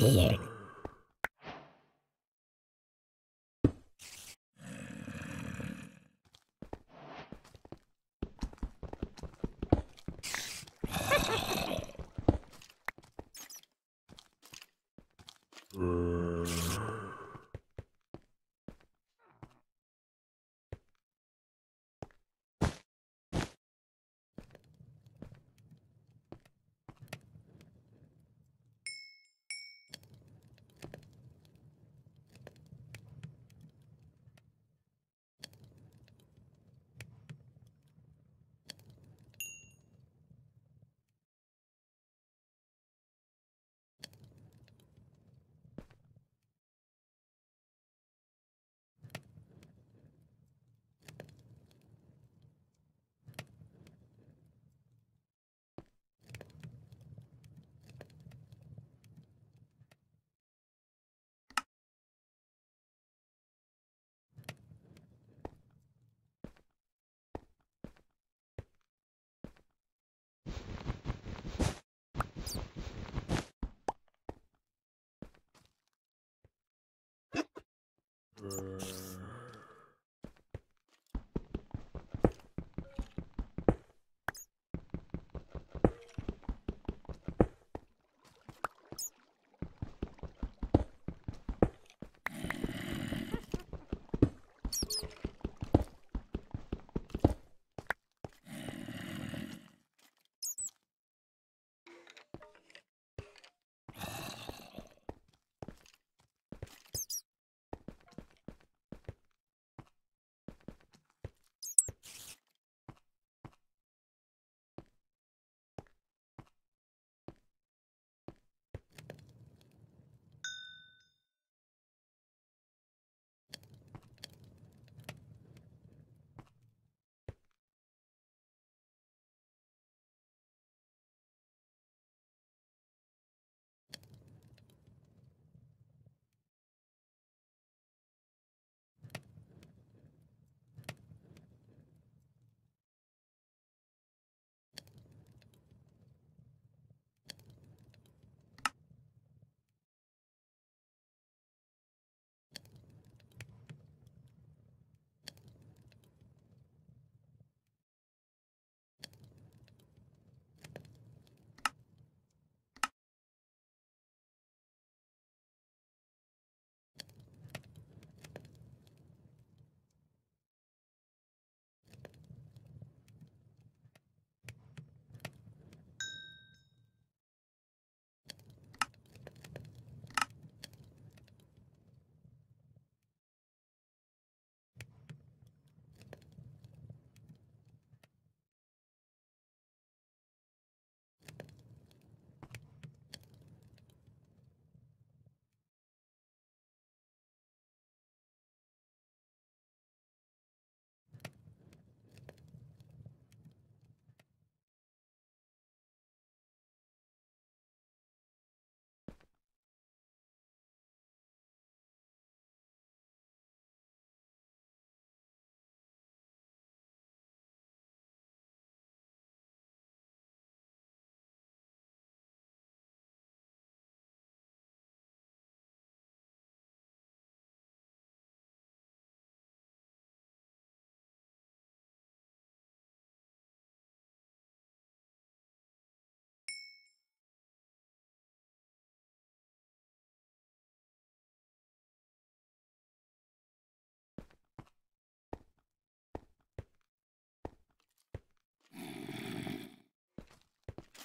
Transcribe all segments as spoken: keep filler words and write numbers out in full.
here.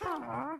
Aww.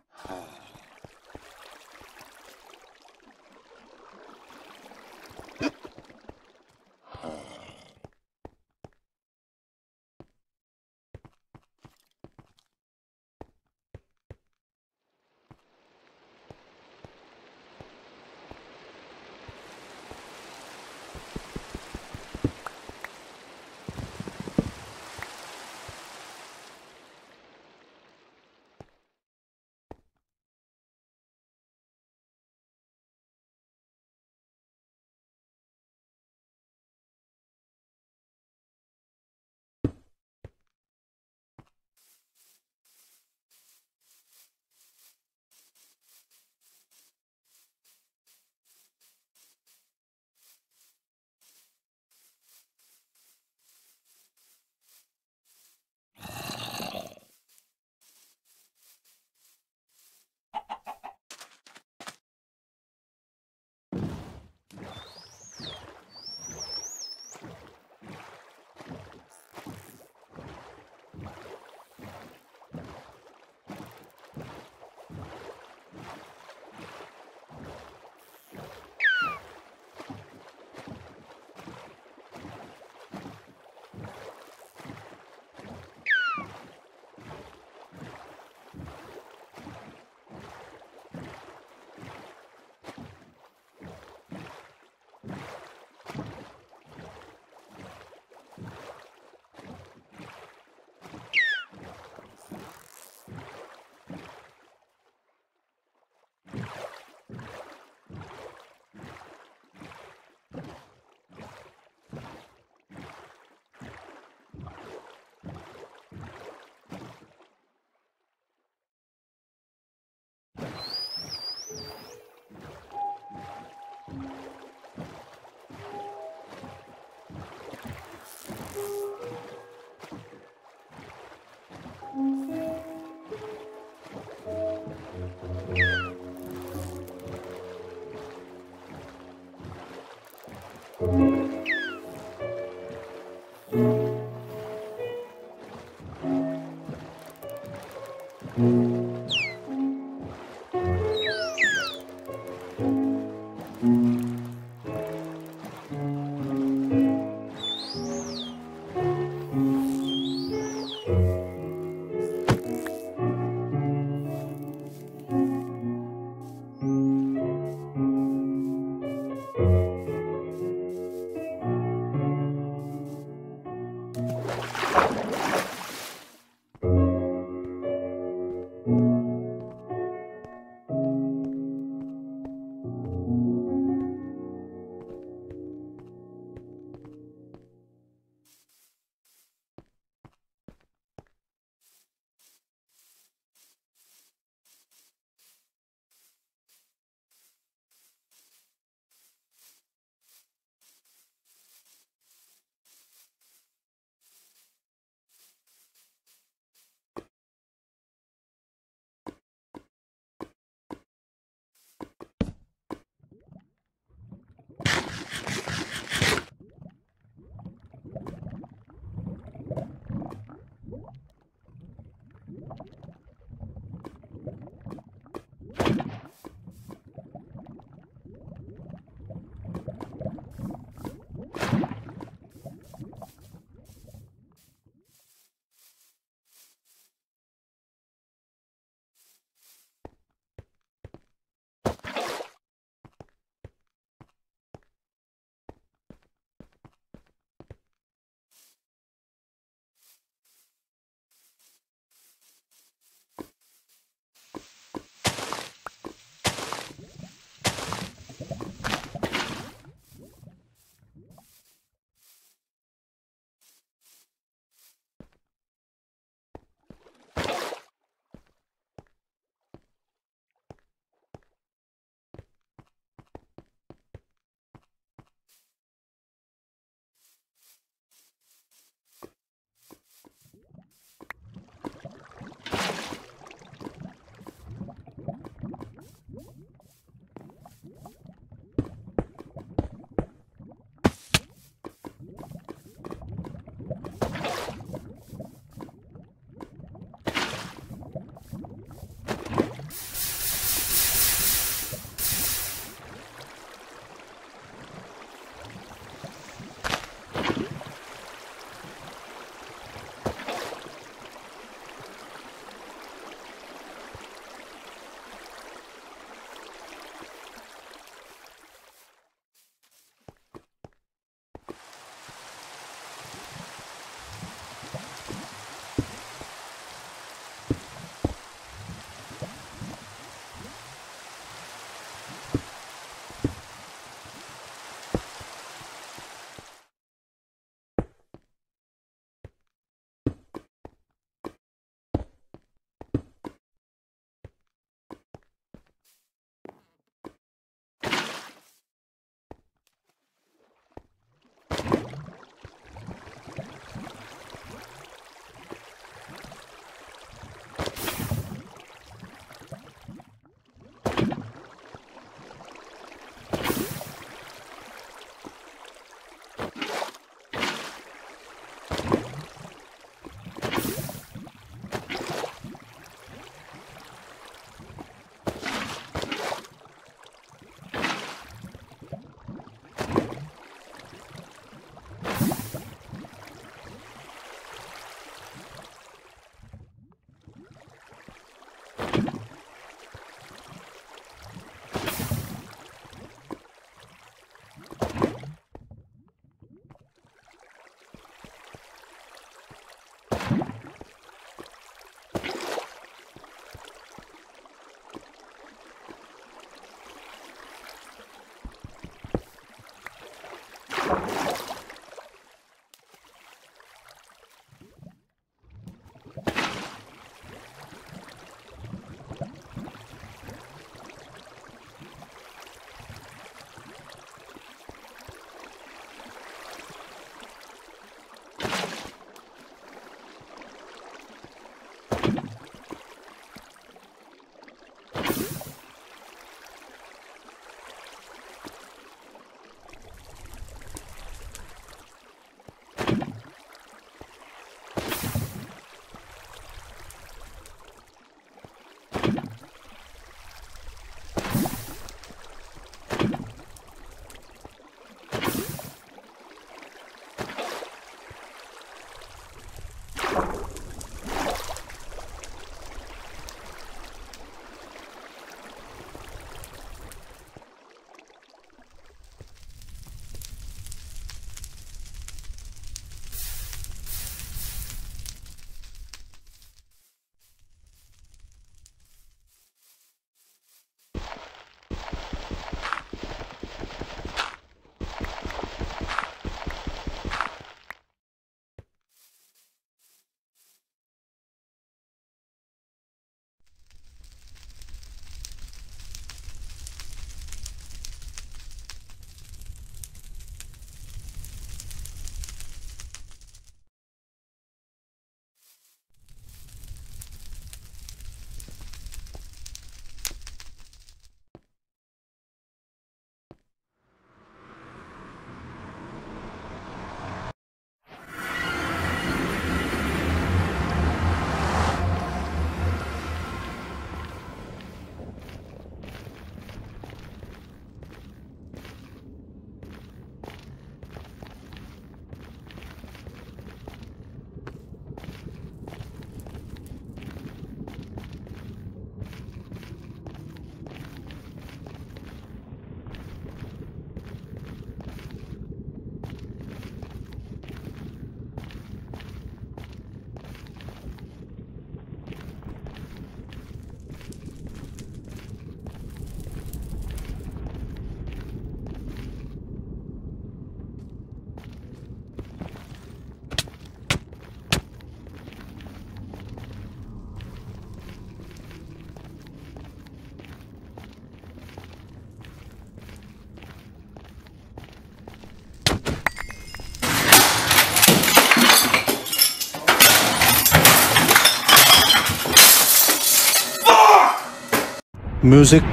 music.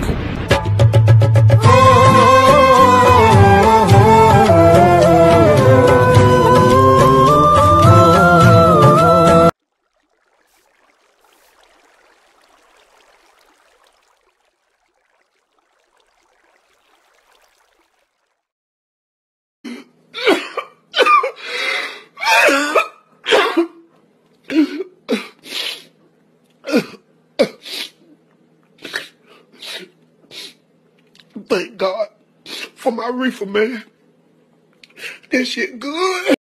Thank God for my reefer, man. That shit good.